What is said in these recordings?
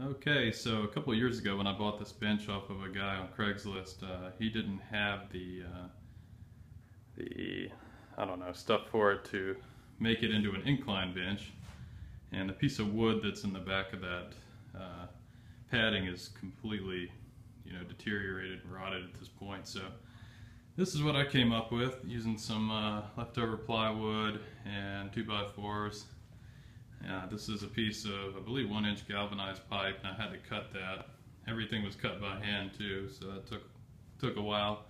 Okay, so a couple of years ago when I bought this bench off of a guy on Craigslist, he didn't have the I don't know, stuff for it to make it into an incline bench, and the piece of wood that's in the back of that padding is completely, you know, deteriorated and rotted at this point. So this is what I came up with, using some leftover plywood and 2x4s. This is a piece of, I believe, 1-inch galvanized pipe, and I had to cut that. Everything was cut by hand too, so that took a while.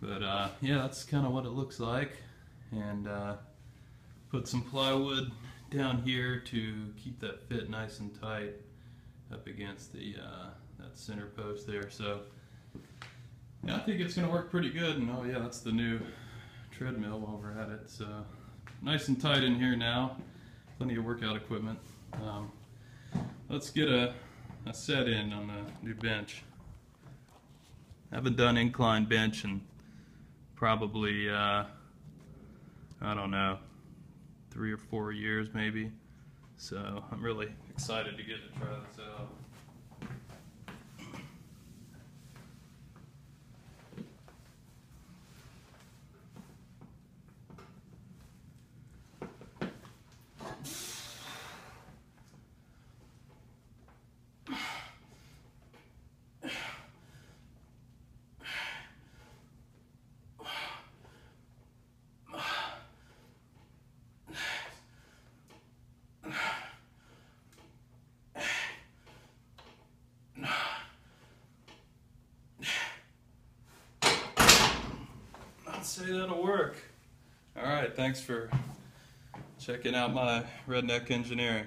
But yeah, that's kind of what it looks like. And put some plywood down here to keep that fit nice and tight up against the that center post there. So yeah, I think it's going to work pretty good. And oh yeah, that's the new treadmill while we're at it. So nice and tight in here now. Plenty of workout equipment. Let's get a set in on the new bench. I haven't done incline bench in probably, I don't know, 3 or 4 years maybe. So I'm really excited to get to try this out. Say that'll work. All right, thanks for checking out my Redneck Engineering.